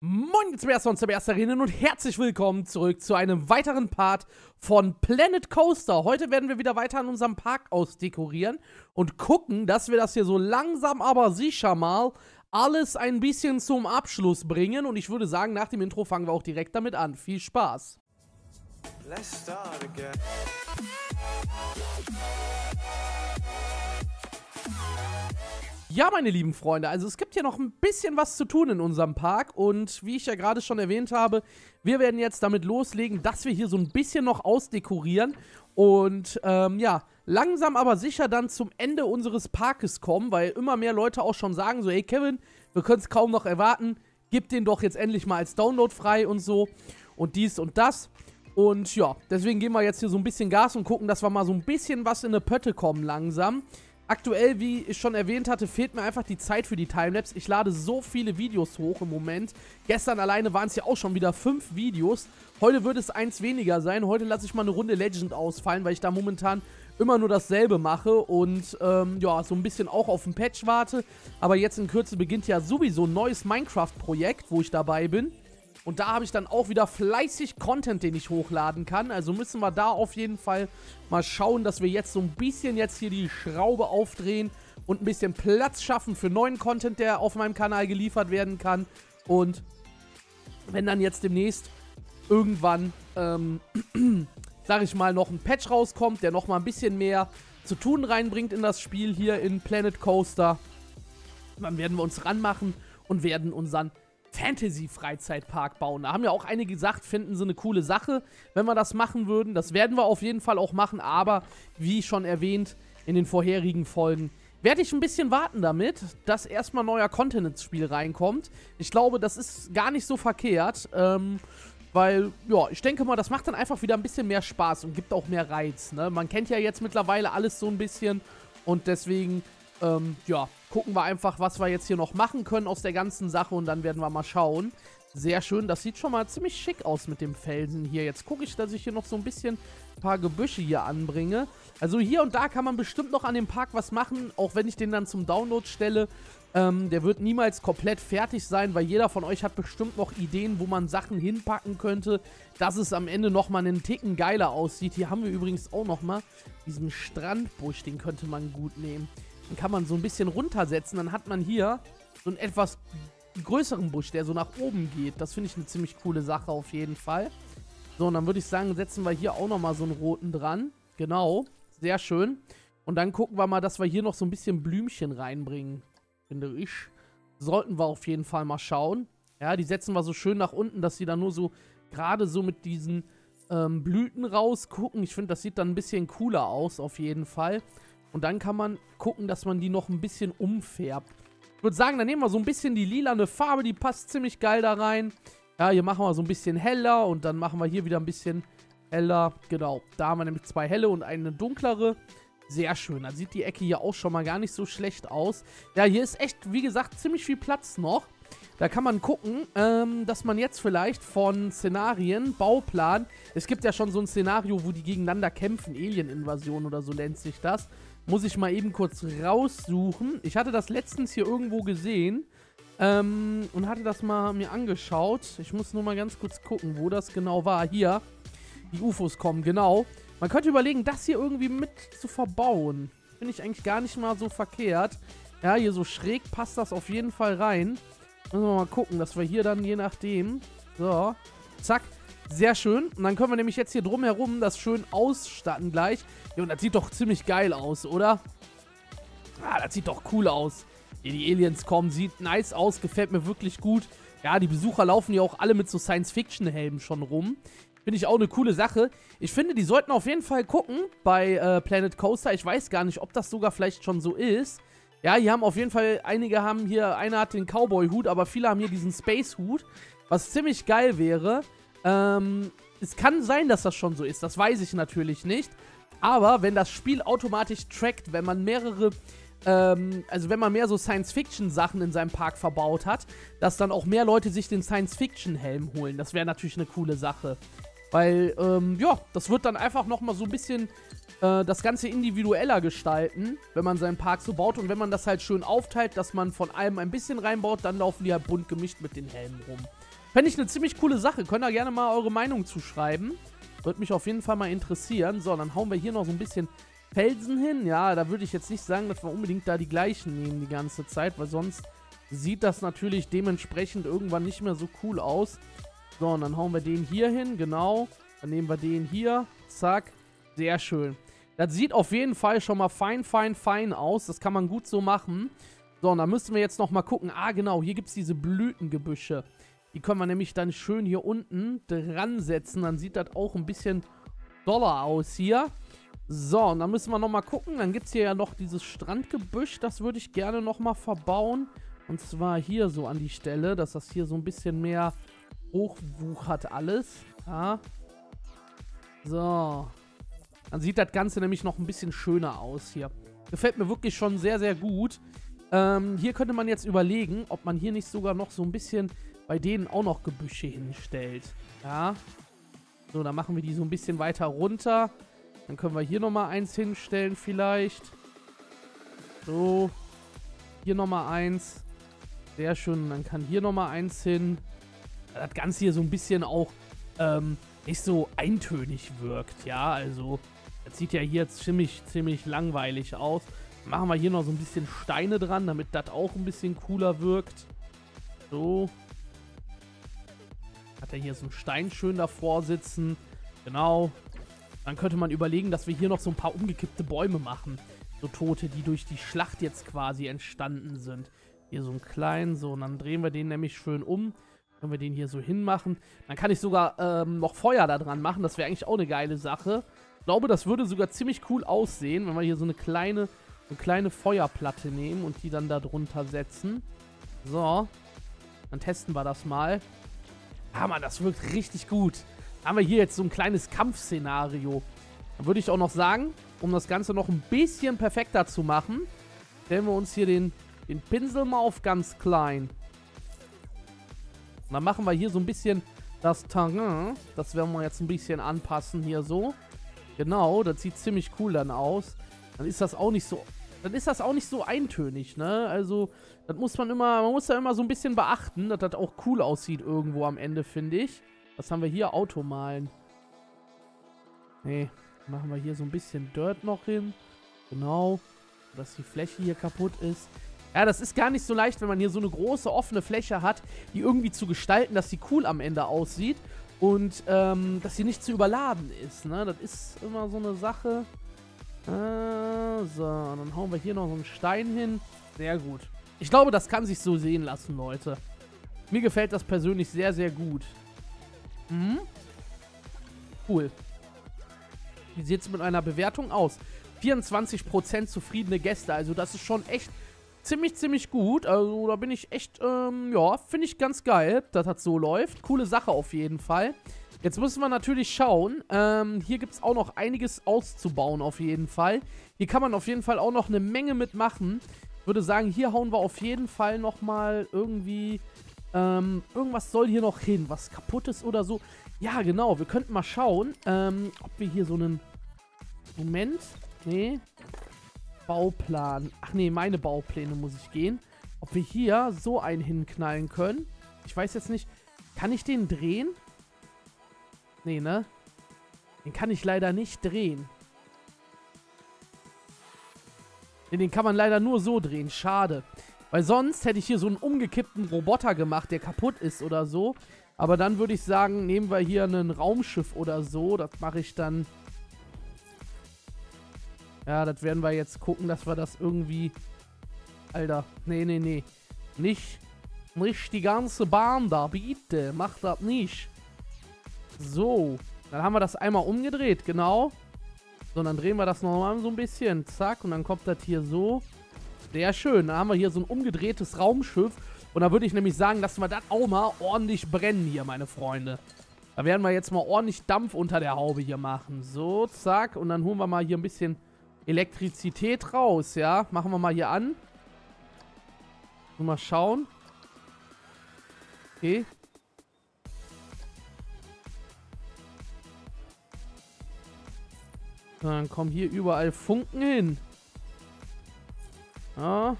Moin, jetzt Zwerstarinnen und herzlich willkommen zurück zu einem weiteren Part von Planet Coaster. Heute werden wir wieder weiter an unserem Park ausdekorieren und gucken, dass wir das hier so langsam aber sicher mal alles ein bisschen zum Abschluss bringen. Und ich würde sagen, nach dem Intro fangen wir auch direkt damit an. Viel Spaß! Let's start again. Ja, meine lieben Freunde, also es gibt hier noch ein bisschen was zu tun in unserem Park und wie ich ja gerade schon erwähnt habe, wir werden jetzt damit loslegen, dass wir hier so ein bisschen noch ausdekorieren und ja, langsam aber sicher dann zum Ende unseres Parkes kommen, weil immer mehr Leute auch schon sagen so, ey Kevin, wir können es kaum noch erwarten, gib den doch jetzt endlich mal als Download frei und so und dies und das. Und ja, deswegen geben wir jetzt hier so ein bisschen Gas und gucken, dass wir mal so ein bisschen was in eine Pötte kommen langsam. Aktuell, wie ich schon erwähnt hatte, fehlt mir einfach die Zeit für die Timelapse. Ich lade so viele Videos hoch im Moment. Gestern alleine waren es ja auch schon wieder 5 Videos. Heute wird es eins weniger sein. Heute lasse ich mal eine Runde Legend ausfallen, weil ich da momentan immer nur dasselbe mache und ja, so ein bisschen auch auf den Patch warte. Aber jetzt in Kürze beginnt ja sowieso ein neues Minecraft-Projekt, wo ich dabei bin. Und da habe ich dann auch wieder fleißig Content, den ich hochladen kann. Also müssen wir da auf jeden Fall mal schauen, dass wir jetzt so ein bisschen jetzt hier die Schraube aufdrehen und ein bisschen Platz schaffen für neuen Content, der auf meinem Kanal geliefert werden kann. Und wenn dann jetzt demnächst irgendwann, sag ich mal, noch ein Patch rauskommt, der nochmal ein bisschen mehr zu tun reinbringt in das Spiel hier in Planet Coaster, dann werden wir uns ranmachen und werden unseren Fantasy-Freizeitpark bauen. Da haben ja auch einige gesagt, finden sie eine coole Sache, wenn wir das machen würden. Das werden wir auf jeden Fall auch machen, aber wie schon erwähnt in den vorherigen Folgen, werde ich ein bisschen warten damit, dass erstmal neuer Content ins Spiel reinkommt. Ich glaube, das ist gar nicht so verkehrt, weil, ja, ich denke mal, das macht dann einfach wieder ein bisschen mehr Spaß und gibt auch mehr Reiz, ne? Man kennt ja jetzt mittlerweile alles so ein bisschen und deswegen ja, gucken wir einfach, was wir jetzt hier noch machen können aus der ganzen Sache und dann werden wir mal schauen. Sehr schön, das sieht schon mal ziemlich schick aus mit dem Felsen hier. Jetzt gucke ich, dass ich hier noch so ein bisschen ein paar Gebüsche hier anbringe. Also hier und da kann man bestimmt noch an dem Park was machen, auch wenn ich den dann zum Download stelle. Der wird niemals komplett fertig sein, weil jeder von euch hat bestimmt noch Ideen, wo man Sachen hinpacken könnte, dass es am Ende nochmal einen Ticken geiler aussieht. Hier haben wir übrigens auch nochmal diesen Strandbusch, den könnte man gut nehmen. Den kann man so ein bisschen runtersetzen, dann hat man hier so einen etwas größeren Busch, der so nach oben geht. Das finde ich eine ziemlich coole Sache auf jeden Fall. So, und dann würde ich sagen, setzen wir hier auch nochmal so einen roten dran. Genau, sehr schön. Und dann gucken wir mal, dass wir hier noch so ein bisschen Blümchen reinbringen, finde ich. Sollten wir auf jeden Fall mal schauen. Ja, die setzen wir so schön nach unten, dass sie dann nur so gerade so mit diesen Blüten rausgucken. Ich finde, das sieht dann ein bisschen cooler aus auf jeden Fall. Und dann kann man gucken, dass man die noch ein bisschen umfärbt. Ich würde sagen, dann nehmen wir so ein bisschen die lilane Farbe, die passt ziemlich geil da rein. Ja, hier machen wir so ein bisschen heller und dann machen wir hier wieder ein bisschen heller. Genau, da haben wir nämlich 2 helle und eine dunklere. Sehr schön, dann sieht die Ecke hier auch schon mal gar nicht so schlecht aus. Ja, hier ist echt, wie gesagt, ziemlich viel Platz noch. Da kann man gucken, dass man jetzt vielleicht von Szenarien, Bauplan, es gibt ja schon so ein Szenario, wo die gegeneinander kämpfen, Alien-Invasion oder so nennt sich das. Muss ich mal eben kurz raussuchen. Ich hatte das letztens hier irgendwo gesehen und hatte das mal mir angeschaut. Ich muss nur mal ganz kurz gucken, wo das genau war. Hier, die UFOs kommen, genau. Man könnte überlegen, das hier irgendwie mit zu verbauen. Finde ich eigentlich gar nicht mal so verkehrt. Ja, hier so schräg passt das auf jeden Fall rein. Müssen wir mal gucken, dass wir hier dann je nachdem... So, zack. Sehr schön. Und dann können wir nämlich jetzt hier drumherum das schön ausstatten gleich. Ja, und das sieht doch ziemlich geil aus, oder? Ah, das sieht doch cool aus. Hier die Aliens kommen, sieht nice aus, gefällt mir wirklich gut. Ja, die Besucher laufen ja auch alle mit so Science-Fiction-Helmen schon rum. Finde ich auch eine coole Sache. Ich finde, die sollten auf jeden Fall gucken bei Planet Coaster. Ich weiß gar nicht, ob das sogar vielleicht schon so ist. Ja, hier haben auf jeden Fall, einige haben hier, einer hat den Cowboy-Hut, aber viele haben hier diesen Space-Hut, was ziemlich geil wäre. Es kann sein, dass das schon so ist, das weiß ich natürlich nicht, aber wenn das Spiel automatisch trackt, wenn man mehrere, also wenn man mehr so Science-Fiction-Sachen in seinem Park verbaut hat, dass dann auch mehr Leute sich den Science-Fiction-Helm holen, das wäre natürlich eine coole Sache, weil, ja, das wird dann einfach nochmal so ein bisschen das Ganze individueller gestalten, wenn man seinen Park so baut und wenn man das halt schön aufteilt, dass man von allem ein bisschen reinbaut, dann laufen die halt bunt gemischt mit den Helmen rum. Fände ich eine ziemlich coole Sache. Könnt ihr gerne mal eure Meinung zuschreiben. Würde mich auf jeden Fall mal interessieren. So, dann hauen wir hier noch so ein bisschen Felsen hin. Ja, da würde ich jetzt nicht sagen, dass wir unbedingt da die gleichen nehmen die ganze Zeit, weil sonst sieht das natürlich dementsprechend irgendwann nicht mehr so cool aus. So, und dann hauen wir den hier hin, genau. Dann nehmen wir den hier, zack. Sehr schön. Das sieht auf jeden Fall schon mal fein, fein, fein aus. Das kann man gut so machen. So, und dann müssen wir jetzt nochmal gucken. Ah, genau, hier gibt es diese Blütengebüsche. Die können wir nämlich dann schön hier unten dran setzen. Dann sieht das auch ein bisschen doller aus hier. So, und dann müssen wir nochmal gucken. Dann gibt es hier ja noch dieses Strandgebüsch. Das würde ich gerne nochmal verbauen. Und zwar hier so an die Stelle, dass das hier so ein bisschen mehr hochwuchert alles. Ja. So. Dann sieht das Ganze nämlich noch ein bisschen schöner aus hier. Gefällt mir wirklich schon sehr, sehr gut. Hier könnte man jetzt überlegen, ob man hier nicht sogar noch so ein bisschen bei denen auch noch Gebüsche hinstellt. Ja. So, dann machen wir die so ein bisschen weiter runter. Dann können wir hier nochmal eins hinstellen vielleicht. So. Hier nochmal eins. Sehr schön. Dann kann hier nochmal eins hin. Das Ganze hier so ein bisschen auch nicht so eintönig wirkt. Ja, also das sieht ja hier ziemlich, ziemlich langweilig aus. Machen wir hier noch so ein bisschen Steine dran, damit das auch ein bisschen cooler wirkt. So. Hat er hier so einen Stein schön davor sitzen. Genau. Dann könnte man überlegen, dass wir hier noch so ein paar umgekippte Bäume machen. So tote, die durch die Schlacht jetzt quasi entstanden sind. Hier so einen kleinen, so. Und dann drehen wir den nämlich schön um. Können wir den hier so hinmachen. Dann kann ich sogar noch Feuer da dran machen. Das wäre eigentlich auch eine geile Sache. Ich glaube, das würde sogar ziemlich cool aussehen, wenn wir hier so eine kleine Feuerplatte nehmen und die dann da drunter setzen. So. Dann testen wir das mal. Ah, Mann, das wirkt richtig gut. Da haben wir hier jetzt so ein kleines Kampfszenario. Dann würde ich auch noch sagen, um das Ganze noch ein bisschen perfekter zu machen, stellen wir uns hier den Pinsel mal auf ganz klein. Und dann machen wir hier so ein bisschen das Terrain. Das werden wir jetzt ein bisschen anpassen hier so. Genau, das sieht ziemlich cool dann aus. Dann ist das auch nicht so eintönig, ne? Also, das muss man muss ja immer so ein bisschen beachten, dass das auch cool aussieht irgendwo am Ende, finde ich. Was haben wir hier? Automalen. Nee, machen wir hier so ein bisschen Dirt noch hin. Genau, dass die Fläche hier kaputt ist. Ja, das ist gar nicht so leicht, wenn man hier so eine große offene Fläche hat, die irgendwie zu gestalten, dass sie cool am Ende aussieht und dass sie nicht zu überladen ist, ne? Das ist immer so eine Sache. So, dann hauen wir hier noch so einen Stein hin. Sehr gut. Ich glaube, das kann sich so sehen lassen, Leute. Mir gefällt das persönlich sehr, sehr gut. Mhm. Cool. Wie sieht es mit einer Bewertung aus? 24% zufriedene Gäste. Also das ist schon echt ziemlich, ziemlich gut. Also da bin ich echt, ja, finde ich ganz geil, dass das so läuft. Coole Sache auf jeden Fall. Jetzt müssen wir natürlich schauen, hier gibt es auch noch einiges auszubauen auf jeden Fall. Hier kann man auf jeden Fall auch noch eine Menge mitmachen. Ich würde sagen, hier hauen wir auf jeden Fall nochmal irgendwie, irgendwas soll hier noch hin, was kaputt ist oder so. Ja, genau, wir könnten mal schauen, ob wir hier so einen, Moment, nee, Bauplan, ach nee, meine Baupläne muss ich gehen. Ob wir hier so einen hinknallen können. Ich weiß jetzt nicht, kann ich den drehen? Nee, ne? Den kann ich leider nicht drehen. Nee, den kann man leider nur so drehen. Schade. Weil sonst hätte ich hier so einen umgekippten Roboter gemacht, der kaputt ist oder so. Aber dann würde ich sagen, nehmen wir hier ein Raumschiff oder so. Das mache ich dann. Ja, das werden wir jetzt gucken, dass wir das irgendwie... Alter, nee, nee, nee. Nicht die ganze Bahn da, bitte. Mach das nicht. So, dann haben wir das einmal umgedreht, genau. So, dann drehen wir das nochmal so ein bisschen, zack, und dann kommt das hier so. Sehr schön, dann haben wir hier so ein umgedrehtes Raumschiff. Und da würde ich nämlich sagen, lassen wir das auch mal ordentlich brennen hier, meine Freunde. Da werden wir jetzt mal ordentlich Dampf unter der Haube hier machen. So, zack, und dann holen wir mal hier ein bisschen Elektrizität raus, ja. Machen wir mal hier an. Und mal schauen. Okay. Dann kommen hier überall Funken hin. Ja.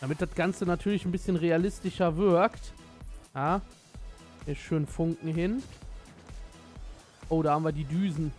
Damit das Ganze natürlich ein bisschen realistischer wirkt. Ja. Hier schön Funken hin. Oh, da haben wir die Düsen.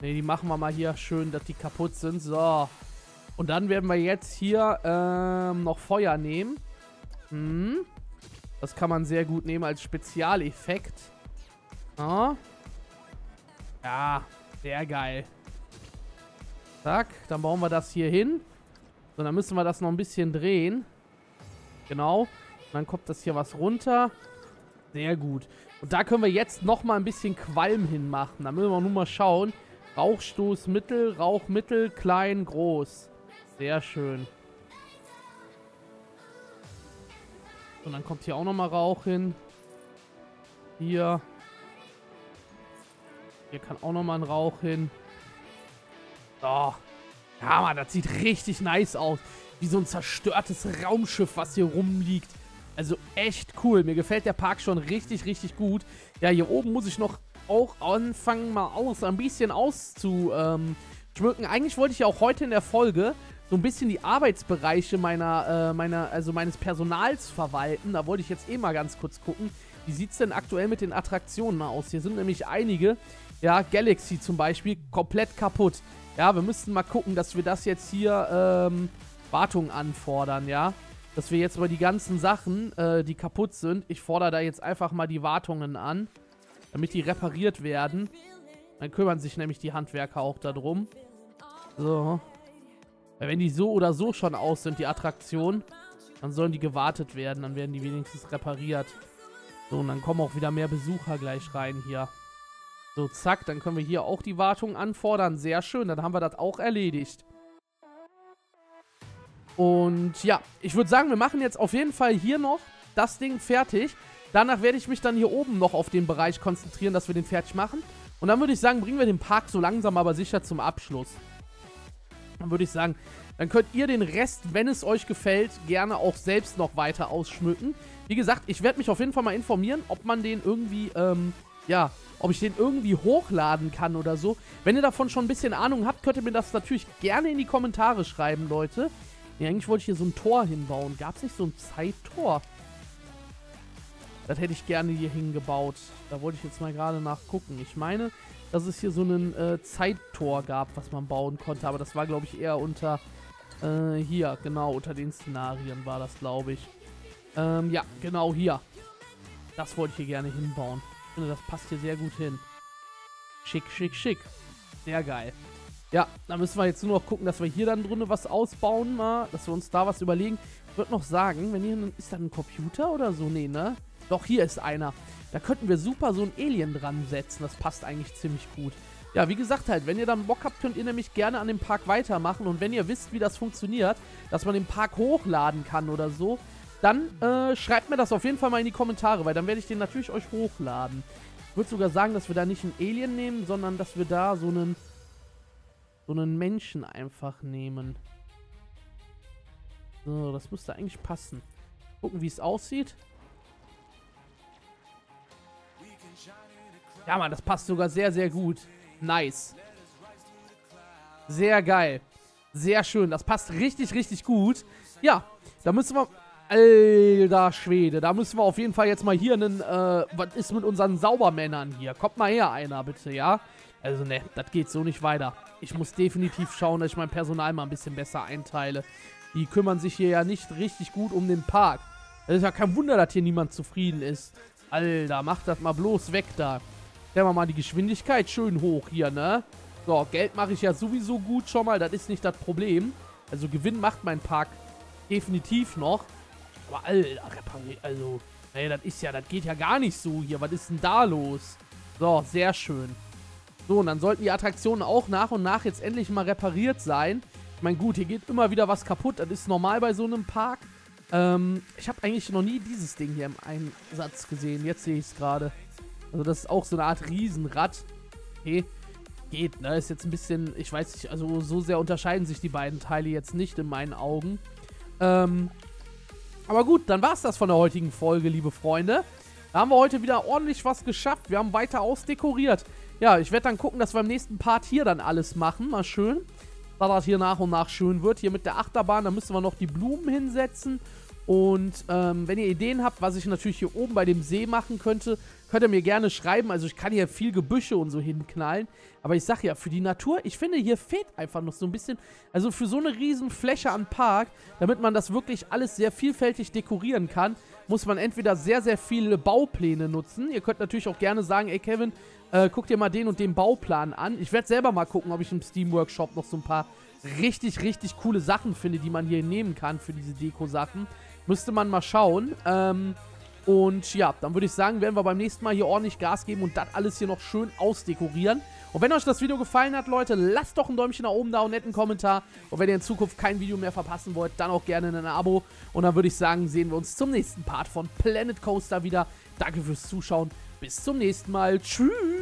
Ne, die machen wir mal hier schön, dass die kaputt sind. So. Und dann werden wir jetzt hier noch Feuer nehmen. Hm. Das kann man sehr gut nehmen als Spezialeffekt. Ja. Ja, sehr geil. Zack, dann bauen wir das hier hin. So, dann müssen wir das noch ein bisschen drehen. Genau. Und dann kommt das hier was runter. Sehr gut. Und da können wir jetzt nochmal ein bisschen Qualm hinmachen. Da müssen wir nun mal schauen. Rauchstoß mittel, Rauch mittel, klein, groß. Sehr schön. Und dann kommt hier auch nochmal Rauch hin. Hier. Hier kann auch nochmal ein Rauch hin. So. Ja, Mann, das sieht richtig nice aus. Wie so ein zerstörtes Raumschiff, was hier rumliegt. Also echt cool. Mir gefällt der Park schon richtig, richtig gut. Ja, hier oben muss ich noch auch anfangen, mal ein bisschen auszuschmücken. Eigentlich wollte ich ja auch heute in der Folge so ein bisschen die Arbeitsbereiche meines Personals verwalten. Da wollte ich jetzt eh mal ganz kurz gucken. Wie sieht es denn aktuell mit den Attraktionen aus? Hier sind nämlich einige, ja, Galaxy zum Beispiel, komplett kaputt. Ja, wir müssten mal gucken, dass wir das jetzt hier, Wartung anfordern, ja. Dass wir jetzt über die ganzen Sachen, die kaputt sind, ich fordere da jetzt einfach mal die Wartungen an, damit die repariert werden. Dann kümmern sich nämlich die Handwerker auch darum. So. Weil wenn die so oder so schon aus sind, die Attraktionen, dann sollen die gewartet werden, dann werden die wenigstens repariert. So, und dann kommen auch wieder mehr Besucher gleich rein hier. So, zack, dann können wir hier auch die Wartung anfordern. Sehr schön, dann haben wir das auch erledigt. Und ja, ich würde sagen, wir machen jetzt auf jeden Fall hier noch das Ding fertig. Danach werde ich mich dann hier oben noch auf den Bereich konzentrieren, dass wir den fertig machen. Und dann würde ich sagen, bringen wir den Park so langsam aber sicher zum Abschluss. Dann würde ich sagen, dann könnt ihr den Rest, wenn es euch gefällt, gerne auch selbst noch weiter ausschmücken. Wie gesagt, ich werde mich auf jeden Fall mal informieren, ob man den irgendwie, ja, ob ich den irgendwie hochladen kann oder so. Wenn ihr davon schon ein bisschen Ahnung habt, könnt ihr mir das natürlich gerne in die Kommentare schreiben, Leute. Ja, eigentlich wollte ich hier so ein Tor hinbauen. Gab es nicht so ein Zeittor? Das hätte ich gerne hier hingebaut. Da wollte ich jetzt mal gerade nachgucken. Ich meine, dass es hier so ein Zeittor gab, was man bauen konnte. Aber das war, glaube ich, eher unter, hier, genau, unter den Szenarien war das, glaube ich. Ja, genau hier. Das wollte ich hier gerne hinbauen. Ich finde, das passt hier sehr gut hin. Schick, schick, schick. Sehr geil. Ja, da müssen wir jetzt nur noch gucken, dass wir hier dann drin was ausbauen mal. Dass wir uns da was überlegen. Ich würde noch sagen, wenn hier... Ist da ein Computer oder so? Nee, ne? Doch, hier ist einer. Da könnten wir super so ein Alien dran setzen. Das passt eigentlich ziemlich gut. Ja, wie gesagt halt, wenn ihr dann Bock habt, könnt ihr nämlich gerne an dem Park weitermachen. Und wenn ihr wisst, wie das funktioniert, dass man den Park hochladen kann oder so, dann schreibt mir das auf jeden Fall mal in die Kommentare, weil dann werde ich den natürlich euch hochladen. Ich würde sogar sagen, dass wir da nicht einen Alien nehmen, sondern dass wir da so einen Menschen einfach nehmen. So, das müsste eigentlich passen. Gucken, wie es aussieht. Ja, Mann, das passt sogar sehr, sehr gut. Nice. Sehr geil. Sehr schön. Das passt richtig, richtig gut. Ja, da müssen wir... Alter Schwede, da müssen wir auf jeden Fall jetzt mal hier einen... was ist mit unseren Saubermännern hier? Kommt mal her, einer, bitte, ja? Also, ne, das geht so nicht weiter. Ich muss definitiv schauen, dass ich mein Personal mal ein bisschen besser einteile. Die kümmern sich hier ja nicht richtig gut um den Park. Es ist ja kein Wunder, dass hier niemand zufrieden ist. Alter, mach das mal bloß weg da. Stellen wir mal die Geschwindigkeit schön hoch hier, ne? So, Geld mache ich ja sowieso gut schon mal. Das ist nicht das Problem. Also, Gewinn macht mein Park definitiv noch. Aber Alter, also, ey, das ist ja, das geht ja gar nicht so hier. Was ist denn da los? So, sehr schön. So, und dann sollten die Attraktionen auch nach und nach jetzt endlich mal repariert sein. Ich meine, gut, hier geht immer wieder was kaputt. Das ist normal bei so einem Park. Ich habe eigentlich noch nie dieses Ding hier im Einsatz gesehen. Jetzt sehe ich es gerade. Also, das ist auch so eine Art Riesenrad. Okay, geht, ne? Ist jetzt ein bisschen, ich weiß nicht, also so sehr unterscheiden sich die beiden Teile jetzt nicht in meinen Augen. Aber gut, dann war es das von der heutigen Folge, liebe Freunde. Da haben wir heute wieder ordentlich was geschafft. Wir haben weiter ausdekoriert. Ja, ich werde dann gucken, dass wir im nächsten Part hier dann alles machen. Mal schön. da das hier nach und nach schön wird. Hier mit der Achterbahn, da müssen wir noch die Blumen hinsetzen. Und wenn ihr Ideen habt, was ich natürlich hier oben bei dem See machen könnte, könnt ihr mir gerne schreiben. Also ich kann hier viel Gebüsche und so hinknallen. Aber ich sag ja, für die Natur, ich finde, hier fehlt einfach noch so ein bisschen, also für so eine riesen Fläche an Park, damit man das wirklich alles sehr vielfältig dekorieren kann, muss man entweder sehr viele Baupläne nutzen. Ihr könnt natürlich auch gerne sagen, ey Kevin, guck dir mal den und den Bauplan an. Ich werde selber mal gucken, ob ich im Steam Workshop noch so ein paar richtig coole Sachen finde, die man hier nehmen kann für diese Deko-Sachen. Müsste man mal schauen. Und ja, dann würde ich sagen, werden wir beim nächsten Mal hier ordentlich Gas geben und das alles hier noch schön ausdekorieren. Und wenn euch das Video gefallen hat, Leute, lasst doch ein Däumchen nach oben da und einen netten Kommentar. Und wenn ihr in Zukunft kein Video mehr verpassen wollt, dann auch gerne ein Abo. Und dann würde ich sagen, sehen wir uns zum nächsten Part von Planet Coaster wieder. Danke fürs Zuschauen. Bis zum nächsten Mal. Tschüss.